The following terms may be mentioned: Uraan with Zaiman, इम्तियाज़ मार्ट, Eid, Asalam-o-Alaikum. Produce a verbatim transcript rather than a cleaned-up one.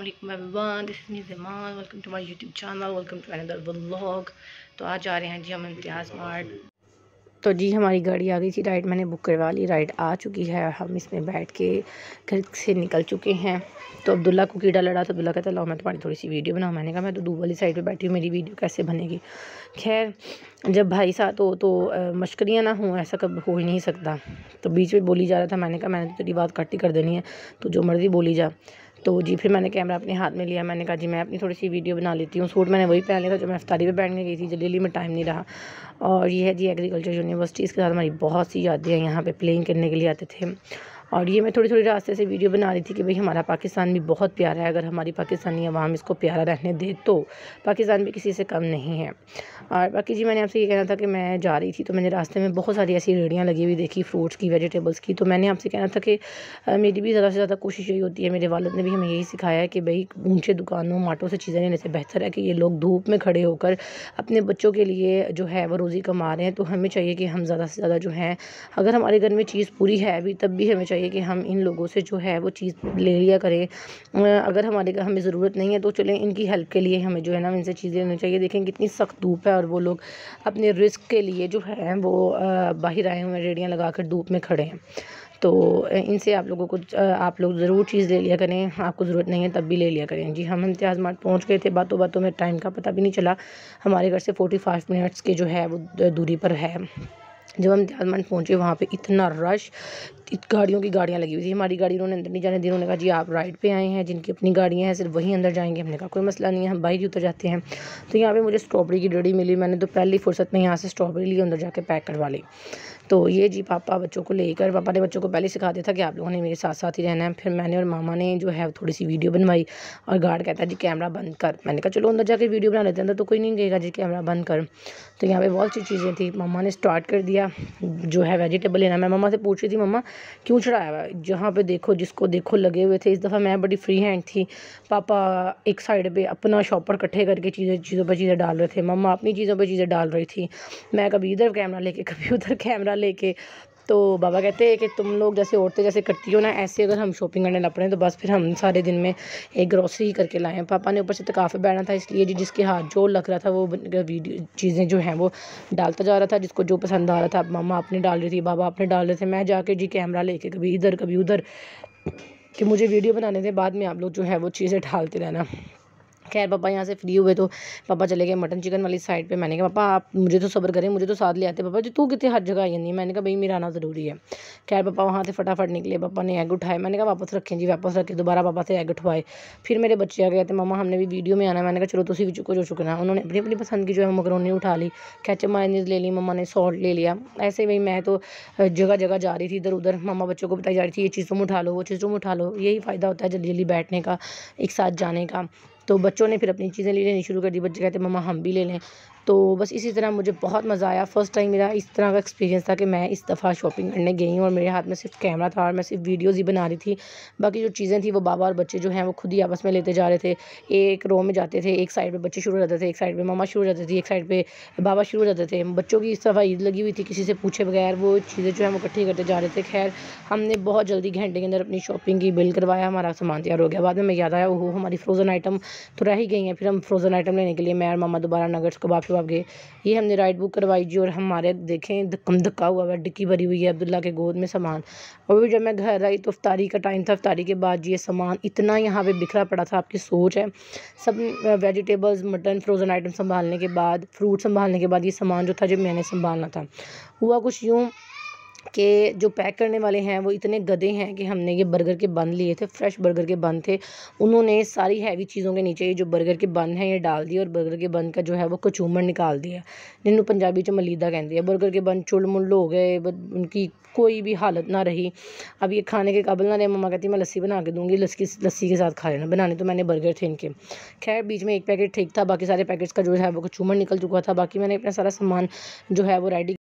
अस्सलाम वालेकुम everyone, this is me Zaman. Welcome to my YouTube channel, welcome to another vlog. तो आज आ रहे हैं जी हम इम्तियाज़ मार्ट। तो जी हमारी गाड़ी आ गई थी, राइड मैंने बुक करवा ली, राइड आ चुकी है। हम इसमें बैठ के घर से निकल चुके हैं। तो अब्दुल्ला को कीड़ा लड़ा तो अब्दुल्ला कहता लाओ मैं तुम्हारी थोड़ी सी वीडियो बनाऊँ। मैंने कहा मैं तो दूब वाली साइड पे बैठी हूँ, मेरी वीडियो कैसे बनेगी। खैर जब भाई साथ हो तो मशकरियाँ ना हों, ऐसा कब हो ही नहीं सकता। तो बीच में बोली जा रहा था, मैंने कहा मैंने तो तेरी बात कट ही कर देनी है, तो जो मर्ज़ी बोली जा। तो जी फिर मैंने कैमरा अपने हाथ में लिया, मैंने कहा जी मैं अपनी थोड़ी सी वीडियो बना लेती हूँ। सूट मैंने वही पहन लिया था जो मैं इफ्तारी पे पहनने गई थी, जल्दी में टाइम नहीं रहा। और ये है जी एग्रीकल्चर यूनिवर्सिटी, इसके साथ हमारी बहुत सी यादें हैं। यहाँ पे प्लेइंग करने के लिए आते थे। और ये मैं थोड़ी थोड़ी रास्ते से वीडियो बना रही थी कि भाई हमारा पाकिस्तान भी बहुत प्यारा है, अगर हमारी पाकिस्तानी अवाम इसको प्यारा रहने दे तो पाकिस्तान भी किसी से कम नहीं है। और बाकी जी मैंने आपसे ये कहना था कि मैं जा रही थी तो मैंने रास्ते में बहुत सारी ऐसी रेड़ियाँ लगी हुई देखी, फ्रूट्स की, वेजिटेबल्स की। तो मैंने आपसे कहना था कि मेरी भी ज़्यादा से ज़्यादा कोशिश यही होती है, मेरे वालिद ने भी हमें यही सिखाया है कि भाई ऊंचे दुकानों माटों से चीज़ें लेने से बेहतर है कि ये लोग धूप में खड़े होकर अपने बच्चों के लिए जो है वो रोज़ी कमा रहे हैं। तो हमें चाहिए कि हम ज़्यादा से ज़्यादा जो हैं, अगर हमारे घर में चीज़ पूरी है भी तब भी हमें कि हम इन लोगों से जो है वो चीज़ ले लिया करें। अगर हमारे हमें ज़रूरत नहीं है तो चलें इनकी हेल्प के लिए हमें जो है ना इनसे चीज़ें लेनी चाहिए। देखें कितनी सख्त धूप है और वो लोग अपने रिस्क के लिए जो है वो बाहर आए हुए रेड़ियाँ लगा कर धूप में खड़े हैं। तो इनसे आप लोगों को आप लोग ज़रूर चीज़ ले लिया करें, आपको ज़रूरत नहीं है तब भी ले लिया करें। जी हम इम्तियाज़ मार्ट पहुँच गए थे, बातों बातों में टाइम का पता भी नहीं चला, हमारे घर से फोर्टी फाइव मिनट्स के जो है वो दूरी पर है। जब हम इम्तियाज़ मार्ट पहुँचे वहाँ पे इतना रश, गाड़ियों की गाड़ियाँ लगी हुई थी। हमारी गाड़ी उन्होंने अंदर नहीं जाने दी, उन्होंने कहा जी आप राइड पे आए हैं, जिनकी अपनी गाड़ियाँ हैं सिर्फ वहीं अंदर जाएंगे। हमने कहा कोई मसला नहीं है, हम बाहर ही उतर जाते हैं। तो यहाँ पे मुझे स्ट्रॉबेरी की डड़ी मिली, मैंने तो पहली फुर्सत में यहाँ से स्ट्रॉबेरी ली, अंदर जाके पैक करवा ली। तो ये जी पापा बच्चों को लेकर, पापा ने बच्चों को पहले सिखा दिया था कि आप लोगों ने मेरे साथ साथ ही रहना है। फिर मैंने और मामा ने जो है थोड़ी सी वीडियो बनवाई और गार्ड कहता है जी कैमरा बंद कर। मैंने कहा चलो अंदर जाके वीडियो बना लेते हैं, अंदर तो कोई नहीं कहेगा जी कैमरा बंद कर। तो यहाँ पे बहुत सी चीज़ें थी। मामा ने स्टार्ट कर दिया जो है वेजिटेबल लेना। मैं मामा से पूछ रही थी मामा क्यों चढ़ाया हुआ है, जहाँ पे देखो जिसको देखो लगे हुए थे। इस दफ़ा मैं बड़ी फ्री हैंड थी, पापा एक साइड पे अपना शॉपर इकट्ठे करके चीज़ें चीज़ों पर चीज़ें डाल रहे थे, मम्मा अपनी चीज़ों पे चीज़ें डाल रही थी, मैं कभी इधर कैमरा लेके कभी उधर कैमरा लेके। तो बाबा कहते हैं कि तुम लोग जैसे औरतें जैसे करती हो ना, ऐसे अगर हम शॉपिंग करने लग पड़े तो बस फिर हम सारे दिन में एक ग्रोसरी ही करके लाएँ। पापा ने ऊपर से तकाफ़े बैठना था, इसलिए जी जिसके हाथ जो लग रहा था वो वीडियो चीज़ें जो हैं वो डालता जा रहा था, जिसको जो पसंद आ रहा था। मामा अपने डाल रही थी, बाबा अपने डाल रहे थे, मैं जाके जी कैमरा लेके कभी इधर कभी उधर, कि मुझे वीडियो बनाने थे, बाद में आप लोग जो है वो चीज़ें डालते रहना। खैर पापा यहाँ से फ्री हुए तो पापा चले गए मटन चिकन वाली साइड पे। मैंने कहा पापा आप मुझे तो सब्र करें, मुझे तो साथ ले आते पापा जी, तू कितने हर जगह आई नहीं। मैंने कहा भाई मेरा आना ज़रूरी है। खैर पापा वहाँ से फटाफट निकले, पापा ने एग उठाए, मैंने कहा वापस रखें जी, वापस रखे। दोबारा पापा से एग उठवाए। फिर मेरे बच्चे आ गए थे, मामा हमने भी वीडियो में आना। मैंने कहा चलो तुम भी चुको जो चुकना। उन्होंने अपनी अपनी पसंद की जो है मकरोनी उठा ली, कैच मायनीज ले ली, मम्मा ने सॉल्ट ले लिया। ऐसे भाई मैं तो जगह जगह जा रही थी इधर उधर, मामा बच्चों को बताई जा रही थी ये चीज़ तुम उठा लो वो चीज़ तुम उठा लो। यही फ़ायदा होता है जल्दी जल्दी बैठने का, एक साथ जाने का। तो बच्चों ने फिर अपनी चीज़ें ले लेनी शुरू कर दी, बच्चे कहते मम्मा हम भी ले लें। तो बस इसी तरह मुझे बहुत मज़ा आया, फ़र्स्ट टाइम मेरा इस तरह का एक्सपीरियंस था कि मैं इस दफ़ा शॉपिंग करने गई हूँ और मेरे हाथ में सिर्फ कैमरा था और मैं सिर्फ वीडियोज़ ही बना रही थी। बाकी जो चीज़ें थी वो बाबा और बच्चे जो हैं वो खुद ही आपस में लेते जा रहे थे, एक रो में जाते थे, एक साइड पर बच्चे शुरू हो जाते थे, एक साइड पर मम्मा शुरू हो जाती थी, एक साइड पर बाबा शुरू हो जाते थे। बच्चों की इस दफ़ा ईद लगी हुई थी, किसी से पूछे बगैर वो चीज़ें जो है वो इकट्ठी करते जा रहे थे। खैर हमने बहुत जल्दी घंटे के अंदर अपनी शॉपिंग की बिल करवाया, हमारा सामान तैयार हो गया। बाद में याद आया वो हमारी फ्रोज़न आइटम तो रह ही गई हैं। फिर हम फ्रोज़न आइटम लेने के लिए मैं और मामा दोबारा नगेट्स कबाब शबाब गए। ये हमने राइड बुक करवाई जी, और हमारे देखें धक्म धक्का हुआ है, डिक्की भरी हुई है, अब्दुल्ला के गोद में सामान। और जब मैं घर आई तो इफ्तारी का टाइम था, इफ्तारी के बाद जी ये सामान इतना यहाँ पे बिखरा पड़ा था, आपकी सोच है। सब वेजिटेबल्स मटन फ्रोज़न आइटम संभालने के बाद, फ्रूट संभालने के बाद, ये सामान जो था जब मैंने संभालना था, हुआ कुछ यूँ कि जो पैक करने वाले हैं वो इतने गधे हैं कि हमने ये बर्गर के बन लिए थे, फ्रेश बर्गर के बन थे, उन्होंने सारी हैवी चीज़ों के नीचे ये जो बर्गर के बन हैं ये डाल दिए और बर्गर के बन का जो है वो कचूमर निकाल दिया, जिन्होंने पंजाबी च मलीदा कहती है। बर्गर के बन चुल मुल हो गए, उनकी कोई भी हालत ना रही, अब ये खाने के काबिल ना रहे। मम्मा कहती मैं लस्सी बना के दूँगी, लस्सी लस्सी के साथ खा लेना, बनाने तो मैंने बर्गर थे इनके। खैर बीच में एक पैकेट ठीक था, बाकी सारे पैकेट्स का जो है वो कचूमर निकल चुका था। बाकी मैंने अपना सारा सामान जो है वो रेडी